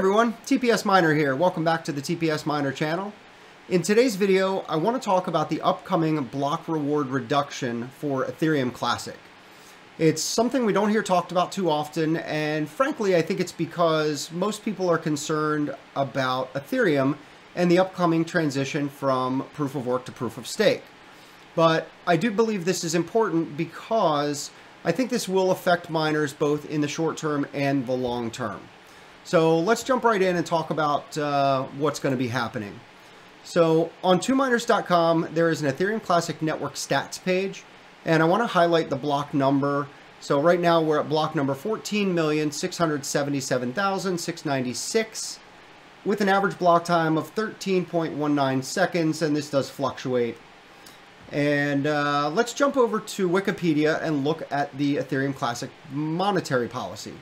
Hey everyone, TPS Miner here. Welcome back to the TPS Miner channel. In today's video, I want to talk about the upcoming block reward reduction for Ethereum Classic. It's something we don't hear talked about too often, and frankly, I think it's because most people are concerned about Ethereum and the upcoming transition from proof of work to proof of stake. But I do believe this is important because I think this will affect miners both in the short term and the long term. So let's jump right in and talk about what's going to be happening. So on twominers.com, there is an Ethereum Classic Network Stats page, and I want to highlight the block number. So right now we're at block number 14,677,696 with an average block time of 13.19 seconds, and this does fluctuate. And let's jump over to Wikipedia and look at the Ethereum Classic Monetary Policy.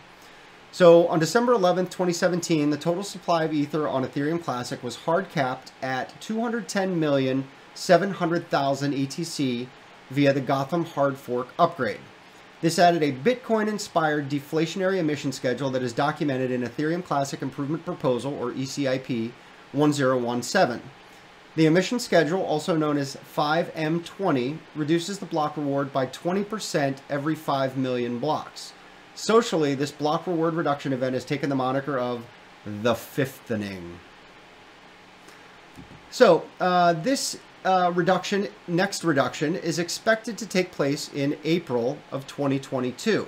So on December 11th, 2017, the total supply of Ether on Ethereum Classic was hard capped at 210,700,000 ETC via the Gotham hard fork upgrade. This added a Bitcoin-inspired deflationary emission schedule that is documented in Ethereum Classic Improvement Proposal, or ECIP 1017. The emission schedule, also known as 5M20, reduces the block reward by 20% every 5 million blocks. Socially, this block reward reduction event has taken the moniker of the Fifthening. So this next reduction is expected to take place in April of 2022.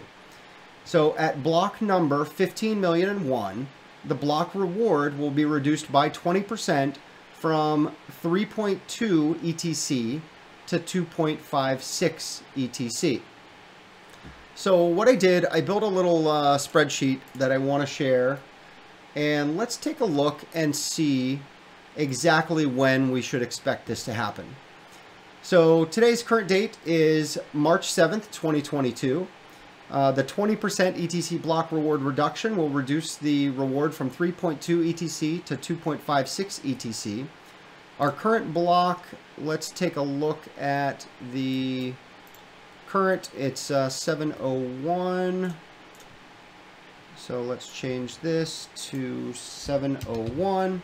So at block number 15,000,001, the block reward will be reduced by 20% from 3.2 ETC to 2.56 ETC. So what I did, I built a little spreadsheet that I want to share, and let's take a look and see exactly when we should expect this to happen. So today's current date is March 7th, 2022. The 20% ETC block reward reduction will reduce the reward from 3.2 ETC to 2.56 ETC. Our current block, let's take a look at the current, it's 701, so let's change this to 701,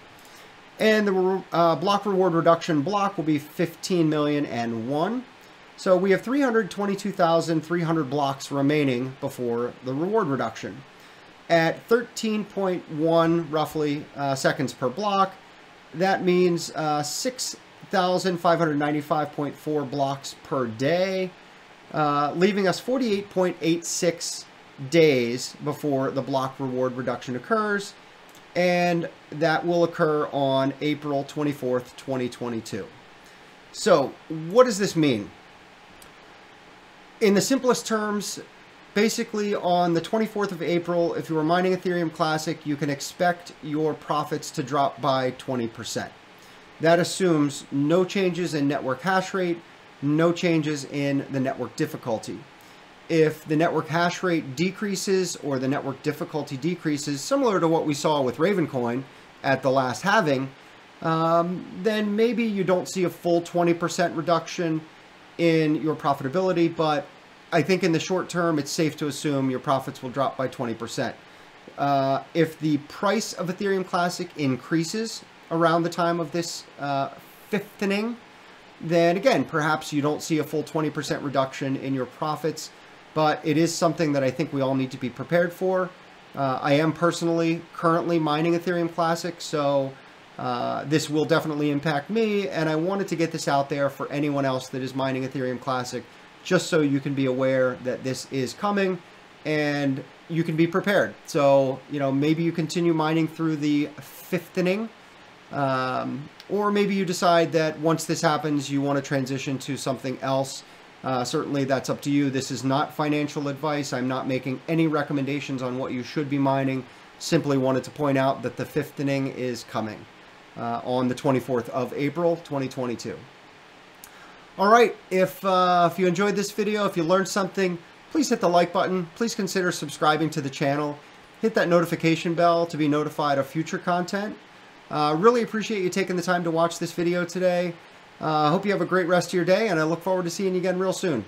and the block reward reduction block will be 15,000,001. So we have 322,300 blocks remaining before the reward reduction. At 13.1 roughly seconds per block, that means 6,595.4 blocks per day, leaving us 48.86 days before the block reward reduction occurs, and that will occur on April 24th, 2022. So what does this mean? In the simplest terms, basically on the 24th of April, if you were mining Ethereum Classic, you can expect your profits to drop by 20%. That assumes no changes in network hash rate, no changes in the network difficulty. If the network hash rate decreases or the network difficulty decreases, similar to what we saw with Ravencoin at the last halving, then maybe you don't see a full 20% reduction in your profitability, but I think in the short term, it's safe to assume your profits will drop by 20%. If the price of Ethereum Classic increases around the time of this fifthening, then again, perhaps you don't see a full 20% reduction in your profits, but it is something that I think we all need to be prepared for. I am personally currently mining Ethereum Classic, so this will definitely impact me, and I wanted to get this out there for anyone else that is mining Ethereum Classic, just so you can be aware that this is coming and you can be prepared. So, you know, maybe you continue mining through the fifthening, or maybe you decide that once this happens, you want to transition to something else. Certainly that's up to you. This is not financial advice. I'm not making any recommendations on what you should be mining. Simply wanted to point out that the fifthening is coming on the 24th of April, 2022. All right, if you enjoyed this video, if you learned something, please hit the like button. Please consider subscribing to the channel. Hit that notification bell to be notified of future content. Really appreciate you taking the time to watch this video today. I hope you have a great rest of your day, and I look forward to seeing you again real soon.